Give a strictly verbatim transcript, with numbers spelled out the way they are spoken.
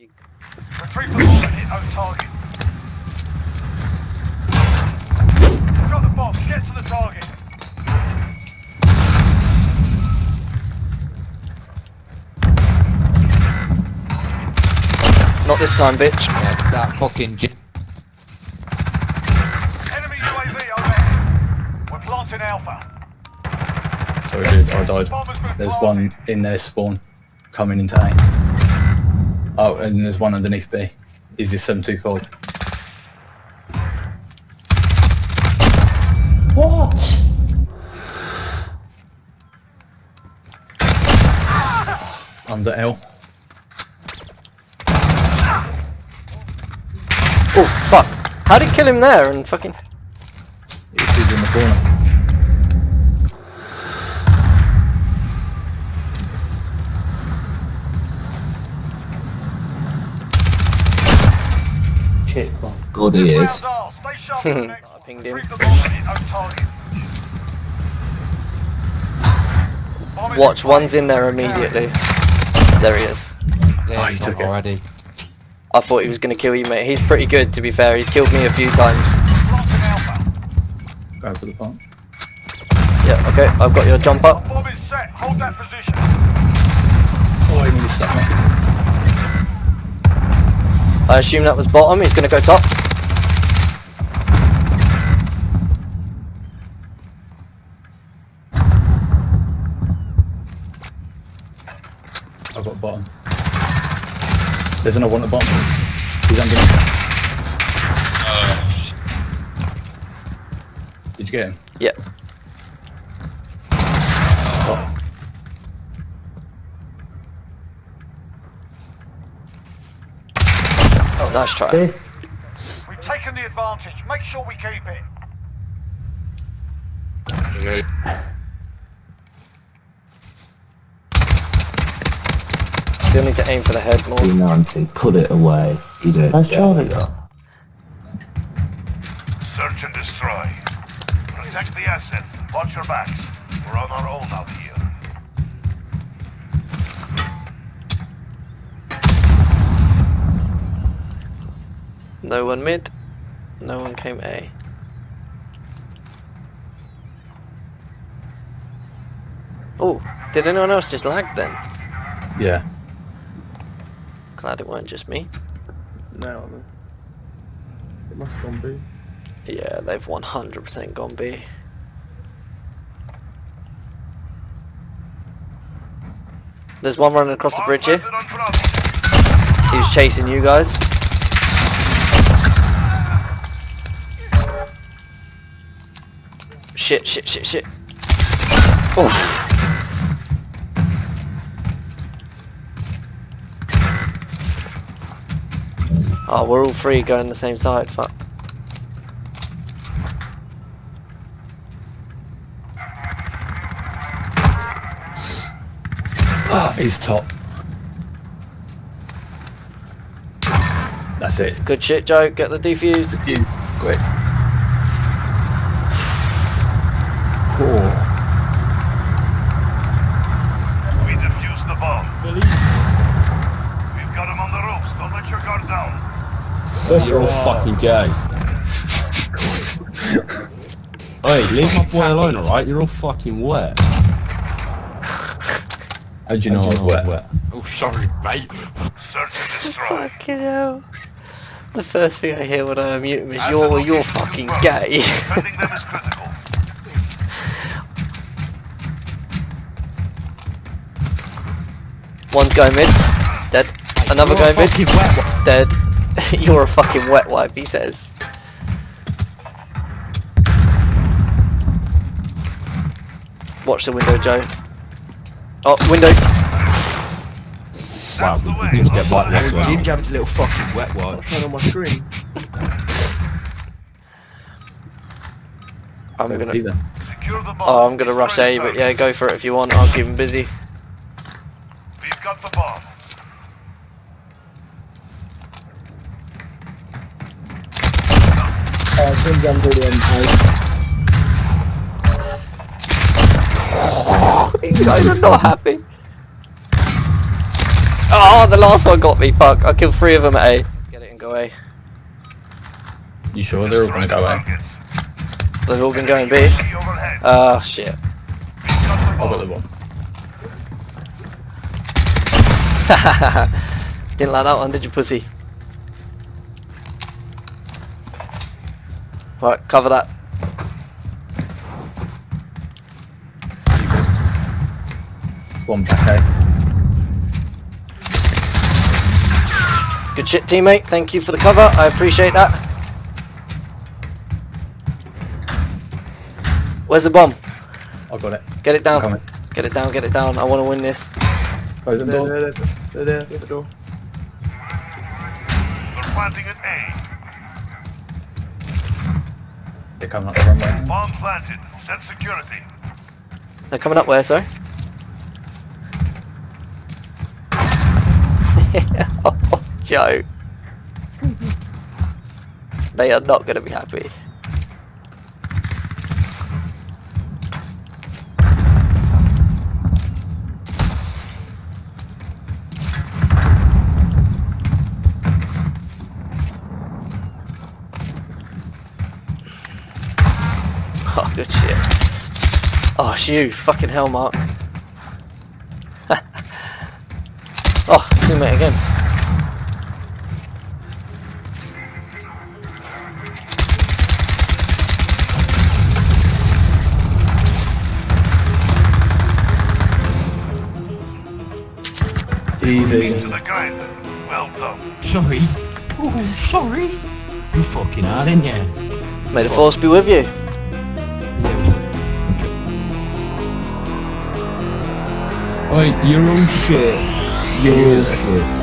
Retreat from all and hit those targets. We've got the bomb, get to the target. Not this time, bitch. Yeah, that fucking j- Enemy U A V overhead. We're planting Alpha. Sorry dude, I died. There's one in their spawn coming into A. Oh, and there's one underneath B. Is this seven two five? What? Under L. Oh, fuck. How did you kill him there and fucking... He's in the corner. God, he is. I pinged him. Watch, one's in there immediately. There he is. Yeah, oh, he took it already. I thought he was going to kill you, mate. He's pretty good, to be fair. He's killed me a few times. Go for the pump. Yeah, okay. I've got your jump up. Bomb is set. Hold that position. Oh, he needs something. I assume that was bottom, he's gonna go top. I've got bottom. There's another one at bottom. He's under me. Did you get him? Yep. Top. Nice try. Okay. We've taken the advantage. Make sure we keep it. Okay. Still need to aim for the head more. D ninety, put it away. You did. Nice try. Search and destroy. Protect the assets. Watch your backs. We're on our own out here. No one mid, no one came A. Oh, did anyone else just lag then? Yeah. Glad it weren't just me. No, I mean, it must have gone B. Yeah, they've one hundred percent gone B. There's one running across the bridge here. He's chasing you guys. Shit, shit, shit, shit. Oof. Oh, we're all three going the same side, fuck. Ah, he's top. That's it. Good shit, Joe. Get the defuse. Defuse, quick. Cool. We defused the bomb. Believe me. We've got him on the ropes. Don't let your guard down. You're all fucking gay. Hey, leave my boy alone, alright? You're all fucking wet. How do you know I was wet? wet? Oh, sorry, mate. Search and destroy. Fucking hell. The first thing I hear when I unmute him is, As you're, you're fucking gay. One's going mid, dead. Another going mid, dead. You're a fucking wet wipe, he says. Watch the window, Joe. Oh, window. Wow, we didn't get wiped left well. Jim Jam's a little fucking wet wipe. What's on my screen? I'm gonna... Oh, I'm gonna rush A, but yeah, go for it if you want. I'll keep him busy. The bomb. Oh, these guys are not happy. Oh, Oh, the last one got me. Fuck. I killed three of them at A. Let's get it and go A. You sure they're all gonna go A? They've all been going B. Oh shit. I got the one. Didn't like that one, did you, pussy? Right, cover that. One back A. Good shit, teammate. Thank you for the cover. I appreciate that. Where's the bomb? I got it. Get it down. Get it down, get it down. I want to win this. Close the door. They're there, they're there, they're at the door. They're planting at A. They're coming up the wrong way. Bomb planted. Set security. They're coming up where, sorry? Oh, Joe. They are not going to be happy. Oh, good shit. Oh, it's you. Fucking hell, Mark. Oh, teammate again. Easy. Well done. Sorry. Oh, sorry. You fucking are, didn't you? May the force be with you. Oi, you're all shit. You're all shit.